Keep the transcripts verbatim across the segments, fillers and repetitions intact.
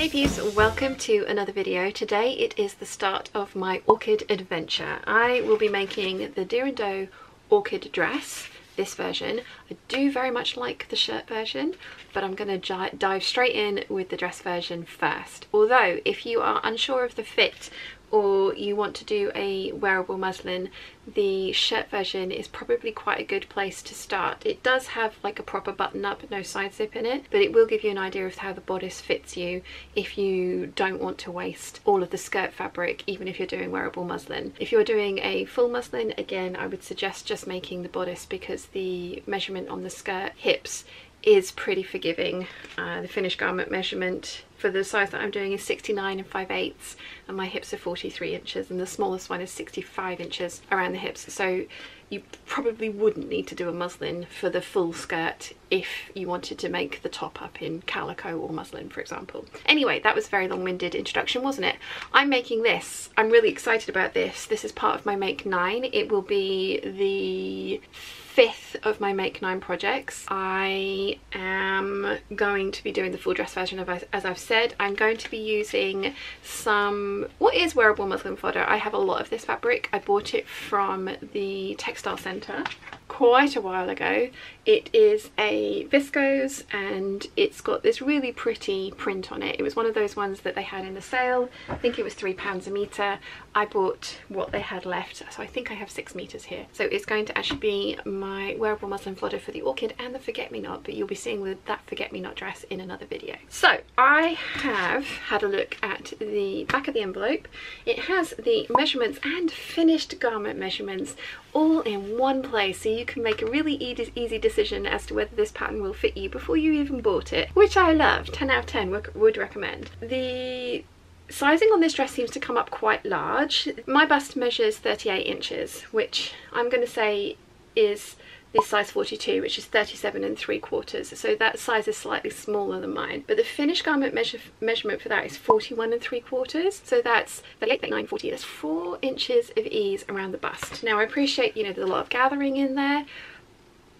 Hey peeps, welcome to another video. Today it is the start of my orchid adventure. I will be making the Deer and Doe orchid dress, this version. I do very much like the shirt version, but I'm going to dive straight in with the dress version first. Although, if you are unsure of the fit or you want to do a wearable muslin, the shirt version is probably quite a good place to start. It does have like a proper button up, no side zip in it, but it will give you an idea of how the bodice fits you if you don't want to waste all of the skirt fabric, even if you're doing wearable muslin. If you're doing a full muslin, again, I would suggest just making the bodice because the measurement on the skirt hips is pretty forgiving. Uh, the finished garment measurement for the size that I'm doing is sixty-nine and five eighths, and my hips are forty-three inches, and the smallest one is sixty-five inches around the hips. So you probably wouldn't need to do a muslin for the full skirt if you wanted to make the top up in calico or muslin, for example. Anyway, that was a very long-winded introduction, wasn't it? I'm making this. I'm really excited about this. This is part of my Make Nine. It will be the fifth of my Make Nine projects. I am going to be doing the full dress version of, as I've said. Said, I'm going to be using some what is wearable muslin fodder. I have a lot of this fabric. I bought it from the textile centre quite a while ago. It is a viscose and it's got this really pretty print on it. It was one of those ones that they had in the sale. I think it was three pounds a metre. I bought what they had left, so I think I have six metres here. So it's going to actually be my wearable muslin fodder for the orchid and the forget-me-not, but you'll be seeing with that forget-me-not dress in another video. So I have had a look at the back of the envelope. It has the measurements and finished garment measurements all in one place, so you can make a really easy, easy decision as to whether this pattern will fit you before you even bought it, which I love. ten out of ten would recommend. The sizing on this dress seems to come up quite large. My bust measures thirty-eight inches, which I'm going to say is this size forty-two, which is thirty-seven and three quarters, so that size is slightly smaller than mine. But the finished garment measure measurement for that is forty-one and three quarters, so that's thirty-eight, thirty-nine, forty. That's four inches of ease around the bust. Now I appreciate, you know, there's a lot of gathering in there,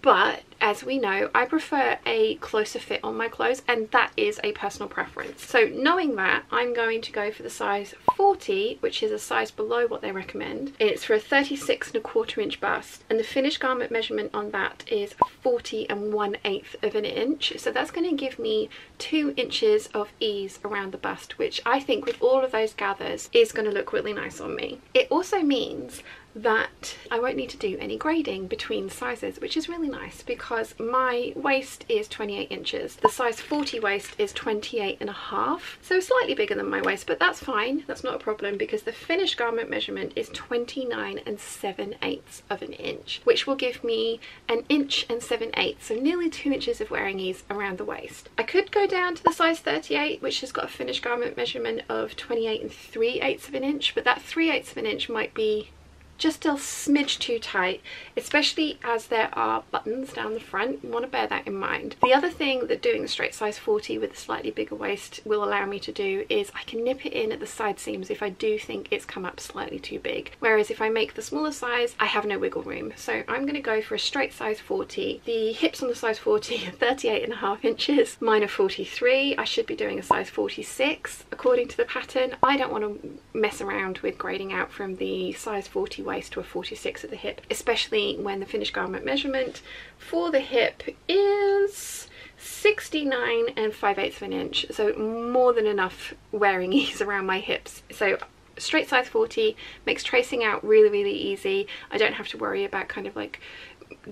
but as we know, I prefer a closer fit on my clothes, and that is a personal preference. So knowing that, I'm going to go for the size forty, which is a size below what they recommend. And it's for a thirty-six and a quarter inch bust, and the finished garment measurement on that is forty and one eighth of an inch. So that's going to give me two inches of ease around the bust, which I think with all of those gathers is going to look really nice on me. It also means that I won't need to do any grading between sizes, which is really nice because my waist is twenty-eight inches. The size forty waist is twenty-eight and a half, so slightly bigger than my waist, but that's fine. That's not a problem because the finished garment measurement is twenty-nine and seven eighths of an inch, which will give me an inch and seven eighths, so nearly two inches of wearing ease around the waist. I could go down to the size thirty-eight, which has got a finished garment measurement of twenty-eight and three eighths of an inch, but that three eighths of an inch might be just a smidge too tight, especially as there are buttons down the front. You want to bear that in mind. The other thing that doing the straight size forty with a slightly bigger waist will allow me to do is I can nip it in at the side seams if I do think it's come up slightly too big. Whereas if I make the smaller size, I have no wiggle room. So I'm going to go for a straight size forty. The hips on the size forty are thirty-eight and a half inches. Mine are forty-three. I should be doing a size forty-six according to the pattern. I don't want to mess around with grading out from the size forty waist to a forty-six at the hip, especially when the finished garment measurement for the hip is sixty-nine and five eighths of an inch, so more than enough wearing ease around my hips. So straight size forty makes tracing out really, really easy. I don't have to worry about kind of like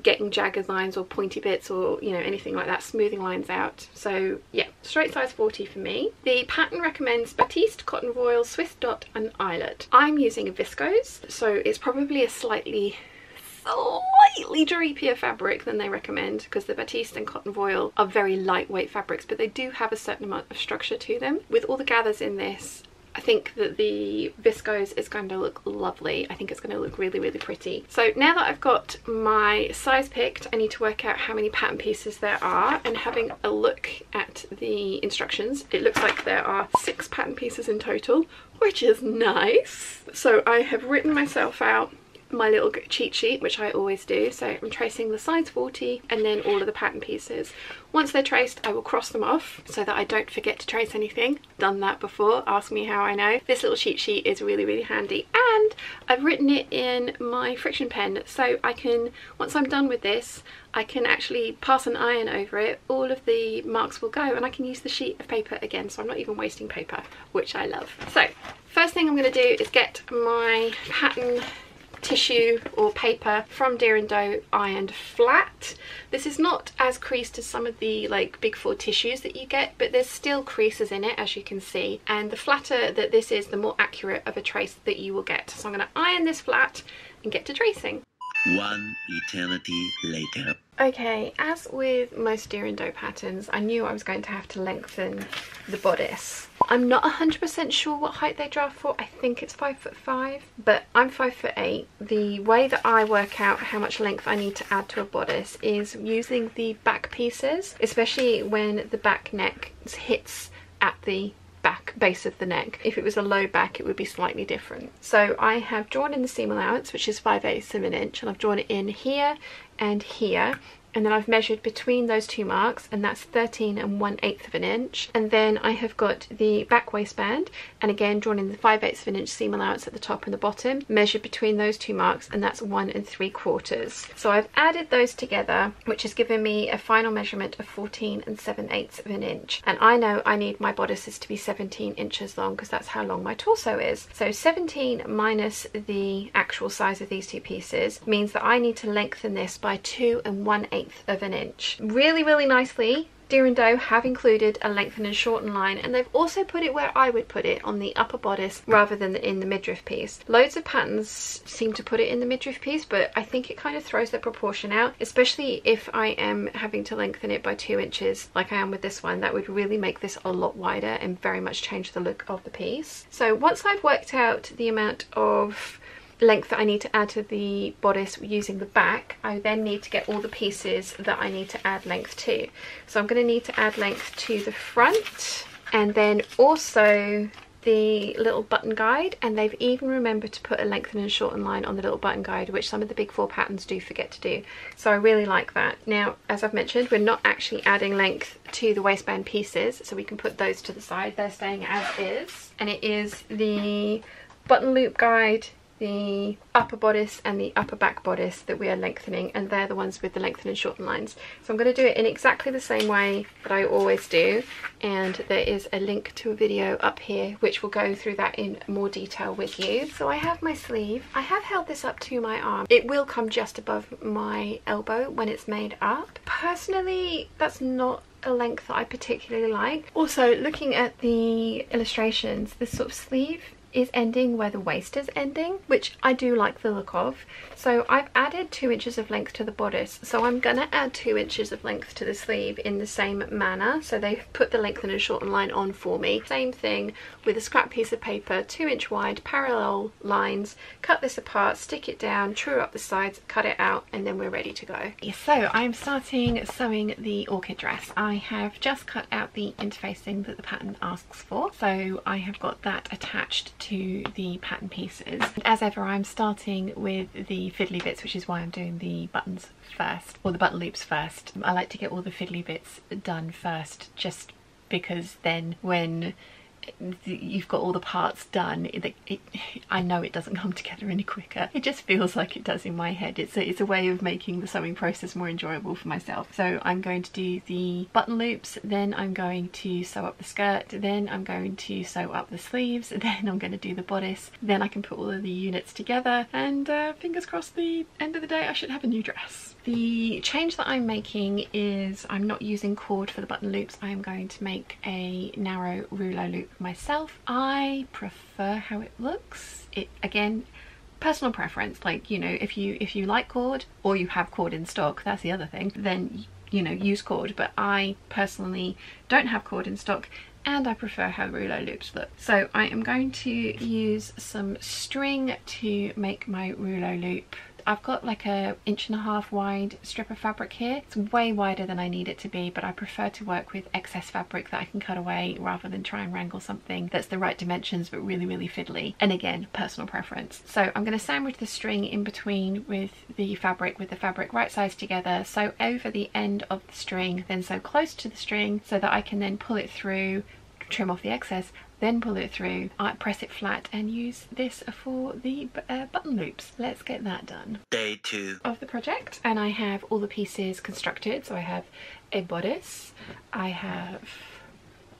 getting jagged lines or pointy bits or, you know, anything like that, smoothing lines out. So yeah, straight size forty for me. The pattern recommends batiste, cotton voile, Swiss dot and eyelet. I'm using a viscose, so it's probably a slightly slightly drapeier fabric than they recommend because the batiste and cotton voile are very lightweight fabrics, but they do have a certain amount of structure to them. With all the gathers in this, I think that the viscose is going to look lovely. I think it's going to look really, really pretty. So now that I've got my size picked, I need to work out how many pattern pieces there are, and having a look at the instructions, it looks like there are six pattern pieces in total, which is nice. So I have written myself out my little cheat sheet, which I always do. So I'm tracing the size forty and then all of the pattern pieces. Once they're traced, I will cross them off so that I don't forget to trace anything. Done that before, ask me how I know. This little cheat sheet is really, really handy, and I've written it in my friction pen, so I can, once I'm done with this, I can actually pass an iron over it, all of the marks will go, and I can use the sheet of paper again, so I'm not even wasting paper, which I love. So first thing I'm going to do is get my pattern tissue or paper from Deer and Doe ironed flat. This is not as creased as some of the like big four tissues that you get, but there's still creases in it, as you can see, and the flatter that this is, the more accurate of a trace that you will get. So I'm going to iron this flat and get to tracing. One eternity later. Okay, as with most Deer and Doe patterns, I knew I was going to have to lengthen the bodice. I'm not one hundred percent sure what height they draft for. I think it's five foot five, but I'm five foot eight. The way that I work out how much length I need to add to a bodice is using the back pieces, especially when the back neck hits at the back base of the neck. If it was a low back, it would be slightly different. So I have drawn in the seam allowance, which is five eighths of an inch, and I've drawn it in here and here, and then I've measured between those two marks, and that's thirteen and one eighth of an inch. And then I have got the back waistband, and again drawn in the five eighths of an inch seam allowance at the top and the bottom, measured between those two marks, and that's one and three quarters. So I've added those together, which has given me a final measurement of fourteen and seven eighths of an inch. And I know I need my bodices to be seventeen inches long, because that's how long my torso is. So seventeen minus the actual size of these two pieces means that I need to lengthen this by two and one eighth of an inch. Really, really nicely, Deer and Doe have included a lengthen and shorten line, and they've also put it where I would put it, on the upper bodice rather than in the midriff piece. Loads of patterns seem to put it in the midriff piece, but I think it kind of throws the proportion out, especially if I am having to lengthen it by two inches like I am with this one. That would really make this a lot wider and very much change the look of the piece. So once I've worked out the amount of length that I need to add to the bodice using the back, I then need to get all the pieces that I need to add length to. So I'm going to need to add length to the front, and then also the little button guide, and they've even remembered to put a lengthen and shorten line on the little button guide, which some of the big four patterns do forget to do, so I really like that. Now, as I've mentioned, we're not actually adding length to the waistband pieces, so we can put those to the side, they're staying as is, and it is the button loop guide, the upper bodice and the upper back bodice that we are lengthening, and they're the ones with the lengthen and shorten lines. So I'm going to do it in exactly the same way that I always do, and there is a link to a video up here which will go through that in more detail with you. So I have my sleeve, I have held this up to my arm, it will come just above my elbow when it's made up. Personally, that's not a length that I particularly like. Also, looking at the illustrations, this sort of sleeve is ending where the waist is ending, which I do like the look of. So I've added two inches of length to the bodice, so I'm gonna add two inches of length to the sleeve in the same manner. So they've put the lengthen and shorten line on for me. Same thing with a scrap piece of paper, two inch wide, parallel lines, cut this apart, stick it down, true up the sides, cut it out, and then we're ready to go. So I'm starting sewing the orchid dress. I have just cut out the interfacing that the pattern asks for, so I have got that attached to the pattern pieces. And as ever, I'm starting with the fiddly bits, which is why I'm doing the buttons first, or the button loops first. I like to get all the fiddly bits done first, just because then when you've got all the parts done, it, it, I know it doesn't come together any quicker. It just feels like it does in my head. It's a, it's a way of making the sewing process more enjoyable for myself. So I'm going to do the button loops, then I'm going to sew up the skirt, then I'm going to sew up the sleeves, then I'm going to do the bodice, then I can put all of the units together, and uh, fingers crossed the end of the day I should have a new dress. The change that I'm making is I'm not using cord for the button loops. I am going to make a narrow rouleau loop myself. I prefer how it looks. It, again, personal preference. Like, you know, if you if you like cord, or you have cord in stock, that's the other thing, then, you know, use cord. But I personally don't have cord in stock, and I prefer how rouleau loops look. So I am going to use some string to make my rouleau loop. I've got like a inch and a half wide strip of fabric here. It's way wider than I need it to be, but I prefer to work with excess fabric that I can cut away rather than try and wrangle something that's the right dimensions but really really fiddly, and again, personal preference. So I'm going to sandwich the string in between with the fabric, with the fabric right sides together, sew over the end of the string, then sew close to the string so that I can then pull it through, trim off the excess, then pull it through, I press it flat, and use this for the uh, button loops. Let's get that done. Day two of the project, and I have all the pieces constructed. So I have a bodice, I have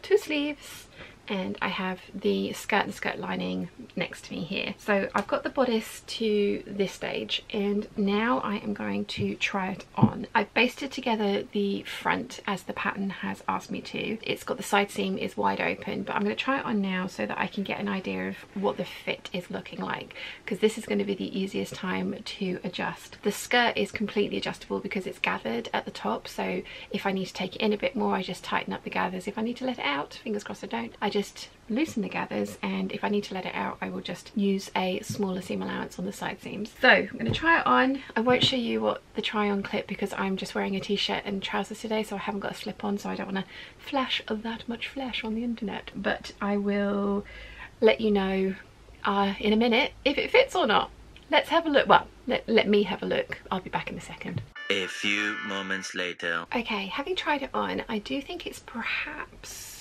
two sleeves, and I have the skirt and skirt lining next to me here. So I've got the bodice to this stage, and now I am going to try it on. I've basted together the front as the pattern has asked me to. It's got the side seam is wide open, but I'm going to try it on now so that I can get an idea of what the fit is looking like, because this is going to be the easiest time to adjust. The skirt is completely adjustable because it's gathered at the top, so if I need to take it in a bit more, I just tighten up the gathers. If I need to let it out, fingers crossed I don't, I just just loosen the gathers, and if I need to let it out, I will just use a smaller seam allowance on the side seams. So I'm going to try it on. I won't show you what the try on clip, because I'm just wearing a t-shirt and trousers today, so I haven't got a slip on, so I don't want to flash that much flesh on the internet, but I will let you know uh, in a minute if it fits or not. Let's have a look. Well, let, let me have a look. I'll be back in a second. A few moments later. Okay, having tried it on, I do think it's perhaps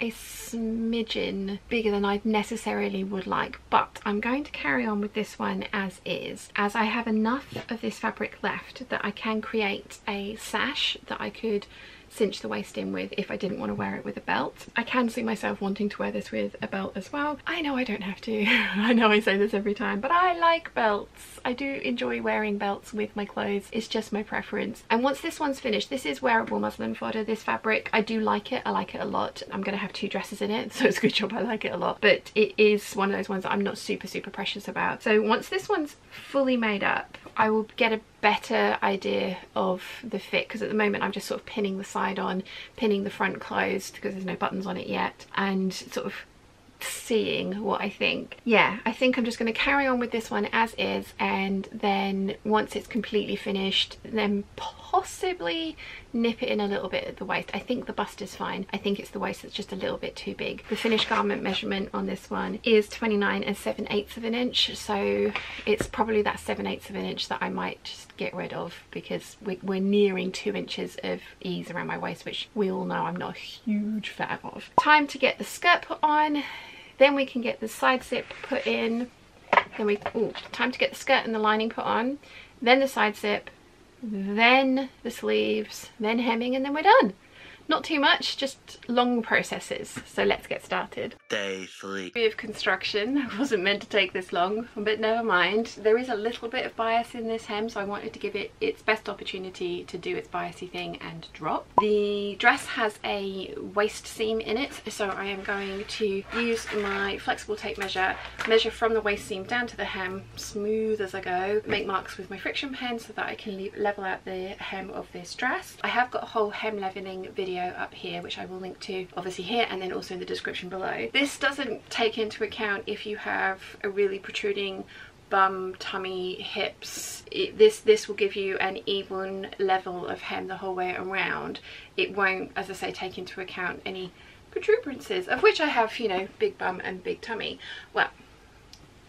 a smidgen bigger than I necessarily would like, but I'm going to carry on with this one as is, as I have enough of this fabric left that I can create a sash that I could cinch the waist in with if I didn't want to wear it with a belt. I can see myself wanting to wear this with a belt as well. I know I don't have to. I know I say this every time, but I like belts. I do enjoy wearing belts with my clothes. It's just my preference. And once this one's finished, this is wearable muslin fodder, this fabric. I do like it. I like it a lot. I'm going to have two dresses in it, so it's a good job I like it a lot, but it is one of those ones that I'm not super super precious about. So once this one's fully made up, I will get a better idea of the fit, because at the moment I'm just sort of pinning the side on, pinning the front closed because there's no buttons on it yet, and sort of seeing what I think. Yeah, I think I'm just going to carry on with this one as is, and then once it's completely finished, then possibly nip it in a little bit at the waist. I think the bust is fine. I think it's the waist that's just a little bit too big. The finished garment measurement on this one is twenty-nine and seven eighths of an inch, so it's probably that seven eighths of an inch that I might just get rid of, because we're nearing two inches of ease around my waist, which we all know I'm not a huge fan of. Time to get the skirt put on, then we can get the side zip put in, then we, ooh, time to get the skirt and the lining put on, then the side zip, then the sleeves, then hemming, and then we're done. Not too much, just long processes. So let's get started. Day three. Bit of construction. I wasn't meant to take this long, but never mind. There is a little bit of bias in this hem, so I wanted to give it its best opportunity to do its biasy thing and drop. The dress has a waist seam in it, so I am going to use my flexible tape measure, measure from the waist seam down to the hem, smooth as I go, make marks with my friction pen so that I can level out the hem of this dress. I have got a whole hem leveling video up here, which I will link to obviously here, and then also in the description below. This doesn't take into account if you have a really protruding bum, tummy, hips. It, this this will give you an even level of hem the whole way around. It won't, as I say, take into account any protuberances, of which I have, you know, big bum and big tummy. Well,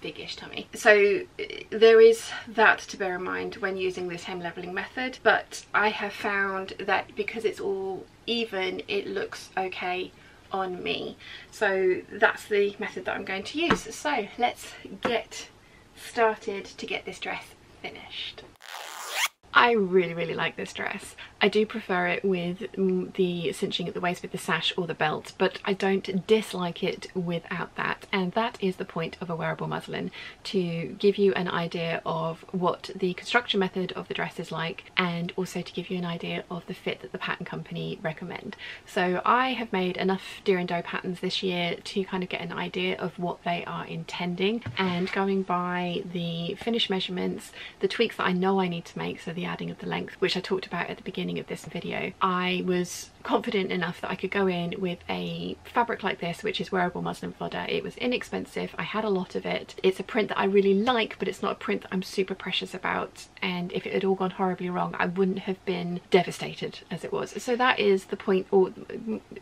biggish tummy. So there is that to bear in mind when using this hem leveling method, but I have found that because it's all even, it looks okay on me. So that's the method that I'm going to use. So let's get started to get this dress finished. I really really like this dress. I do prefer it with the cinching at the waist with the sash or the belt, but I don't dislike it without that, and that is the point of a wearable muslin, to give you an idea of what the construction method of the dress is like, and also to give you an idea of the fit that the pattern company recommend. So I have made enough Deer and Doe patterns this year to kind of get an idea of what they are intending, and going by the finished measurements, the tweaks that I know I need to make, so the the adding of the length, which I talked about at the beginning of this video, I was confident enough that I could go in with a fabric like this, which is wearable muslin fodder. It was inexpensive, I had a lot of it. It's a print that I really like, but it's not a print that I'm super precious about, and if it had all gone horribly wrong I wouldn't have been devastated as it was. So that is the point, or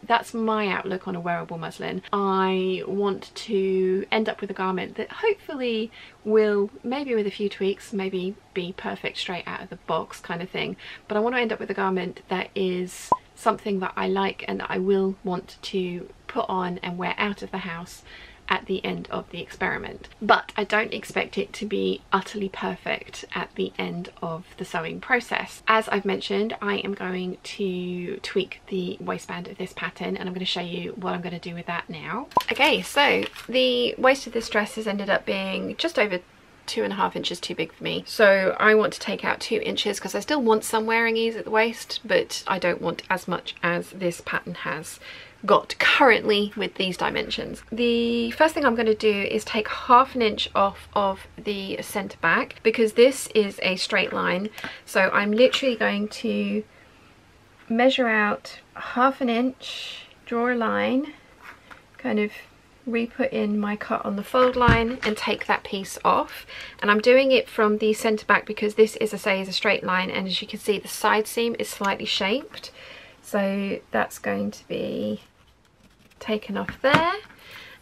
that's my outlook on a wearable muslin. I want to end up with a garment that hopefully will, maybe with a few tweaks, maybe be perfect straight out of the box kind of thing, but I want to end up with a garment that is something that I like and that I will want to put on and wear out of the house at the end of the experiment. But I don't expect it to be utterly perfect at the end of the sewing process. As I've mentioned, I am going to tweak the waistband of this pattern, and I'm going to show you what I'm going to do with that now. Okay, so the waist of this dress has ended up being just over two and a half inches too big for me, so I want to take out two inches because I still want some wearing ease at the waist, but I don't want as much as this pattern has got currently with these dimensions. The first thing I'm going to do is take half an inch off of the centre back, because this is a straight line, so I'm literally going to measure out half an inch, draw a line, kind of re-put in my cut on the fold line and take that piece off. And I'm doing it from the centre back because this is, I say, is a straight line, and as you can see the side seam is slightly shaped, so that's going to be taken off there.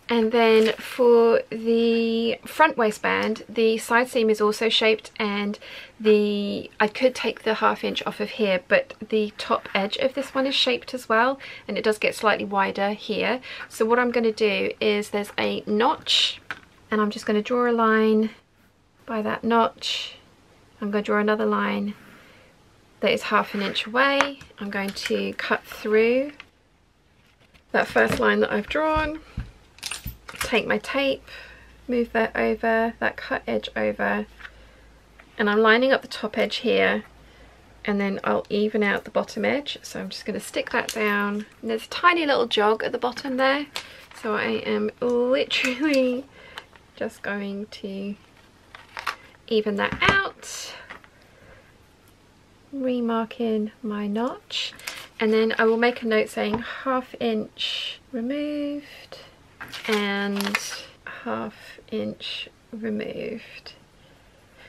And then for the front waistband, the side seam is also shaped, and the I could take the half inch off of here, but the top edge of this one is shaped as well, and it does get slightly wider here. So what I'm going to do is there's a notch, and I'm just going to draw a line by that notch. I'm going to draw another line that is half an inch away. I'm going to cut through that first line that I've drawn, take my tape, move that over, that cut edge over, and I'm lining up the top edge here, and then I'll even out the bottom edge. So I'm just going to stick that down, and there's a tiny little jog at the bottom there, so I am literally just going to even that out, remark in my notch, and then I will make a note saying half inch removed and half inch removed.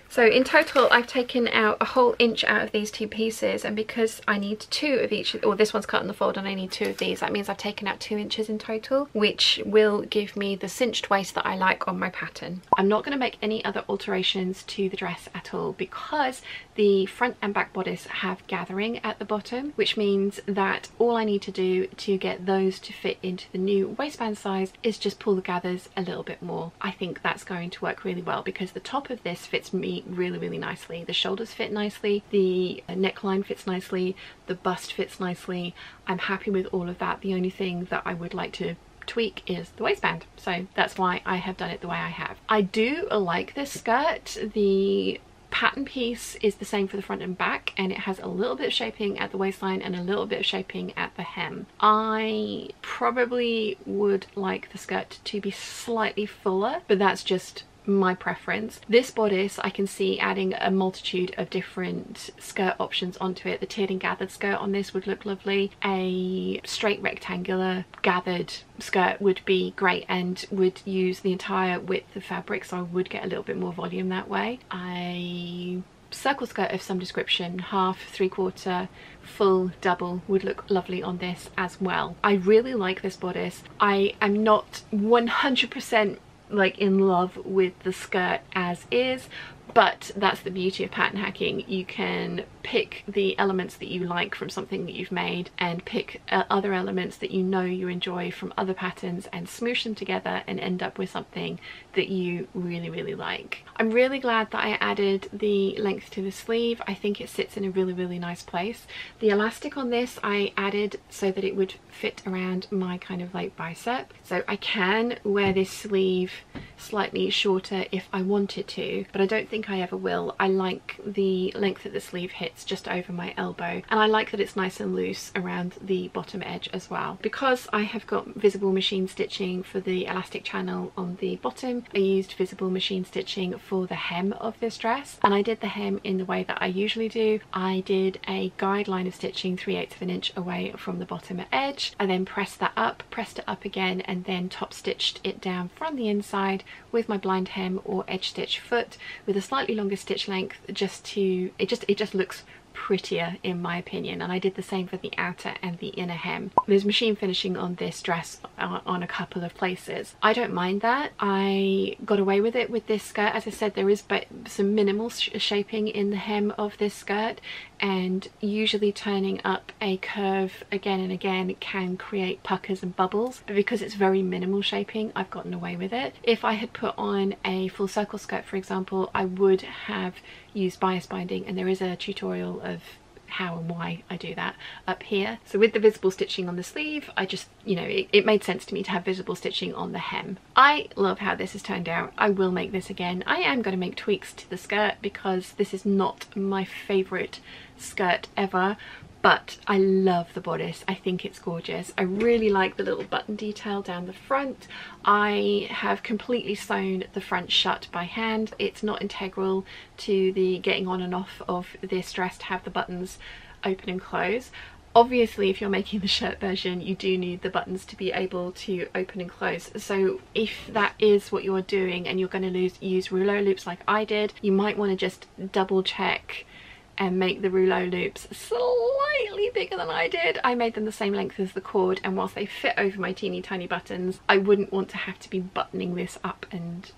So in total I've taken out a whole inch out of these two pieces, and because I need two of each, or this one's cut in the fold and I need two of these, that means I've taken out two inches in total, which will give me the cinched waist that I like on my pattern. I'm not going to make any other alterations to the dress at all, because the front and back bodice have gathering at the bottom, which means that all I need to do to get those to fit into the new waistband size is just pull the gathers a little bit more. I think that's going to work really well, because the top of this fits me really really nicely, the shoulders fit nicely, the neckline fits nicely, the bust fits nicely. I'm happy with all of that. The only thing that I would like to tweak is the waistband, so that's why I have done it the way I have. I do like this skirt. The pattern piece is the same for the front and back, and it has a little bit of shaping at the waistline and a little bit of shaping at the hem. I probably would like the skirt to be slightly fuller, but that's just my preference. This bodice I can see adding a multitude of different skirt options onto it. The tiered and gathered skirt on this would look lovely. A straight rectangular gathered skirt would be great and would use the entire width of fabric, so I would get a little bit more volume that way. A circle skirt of some description, half, three quarter, full, double, would look lovely on this as well. I really like this bodice. I am not one hundred percent like in love with the skirt as is, but that's the beauty of pattern hacking. You can pick the elements that you like from something that you've made, and pick uh, other elements that you know you enjoy from other patterns, and smoosh them together and end up with something that you really really like. I'm really glad that I added the length to the sleeve. I think it sits in a really really nice place. The elastic on this I added so that it would fit around my kind of like bicep, so I can wear this sleeve slightly shorter if I wanted to, but I don't think I ever will. I like the length that the sleeve hits just over my elbow, and I like that it's nice and loose around the bottom edge as well. Because I have got visible machine stitching for the elastic channel on the bottom, I used visible machine stitching for the hem of this dress, and I did the hem in the way that I usually do. I did a guideline of stitching three eighths of an inch away from the bottom edge. I then pressed that up, pressed it up again, and then top stitched it down from the inside with my blind hem or edge stitch foot with a slightly longer stitch length, just to it just it just looks prettier in my opinion. And I did the same for the outer and the inner hem. There's machine finishing on this dress uh, on a couple of places. I don't mind that. I got away with it with this skirt. As I said, there is but some minimal sh shaping in the hem of this skirt, and usually turning up a curve again and again can create puckers and bubbles, but because it's very minimal shaping, I've gotten away with it. If I had put on a full circle skirt, for example, I would have used bias binding, and there is a tutorial of how and why I do that up here. So with the visible stitching on the sleeve, I just, you know, it, it made sense to me to have visible stitching on the hem. I love how this has turned out. I will make this again. I am going to make tweaks to the skirt because this is not my favourite skirt ever, but I love the bodice. I think it's gorgeous. I really like the little button detail down the front. I have completely sewn the front shut by hand. It's not integral to the getting on and off of this dress to have the buttons open and close. Obviously, if you're making the shirt version, you do need the buttons to be able to open and close. So if that is what you're doing and you're going to lose, use rouleau loops like I did, you might want to just double check and make the rouleau loops slightly bigger than I did. I made them the same length as the cord, and whilst they fit over my teeny tiny buttons, I wouldn't want to have to be buttoning this up, and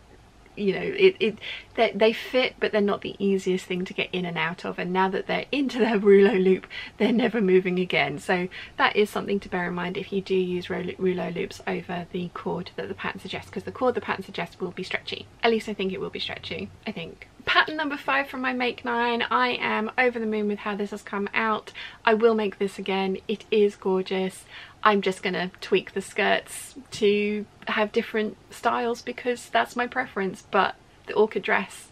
you know, it, it they, they fit, but they're not the easiest thing to get in and out of, and now that they're into their rouleau loop, they're never moving again. So that is something to bear in mind if you do use rouleau loops over the cord that the pattern suggests, because the cord the pattern suggests will be stretchy. At least I think it will be stretchy, I think. Pattern number five from my Make Nine. I am over the moon with how this has come out. I will make this again. It is gorgeous. I'm just gonna tweak the skirts to have different styles because that's my preference, but the orchid dress,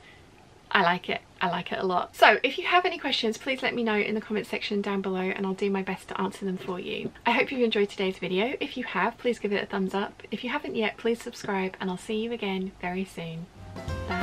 I like it. I like it a lot. So if you have any questions, please let me know in the comment section down below, and I'll do my best to answer them for you. I hope you've enjoyed today's video. If you have, please give it a thumbs up. If you haven't yet, please subscribe, and I'll see you again very soon. Bye.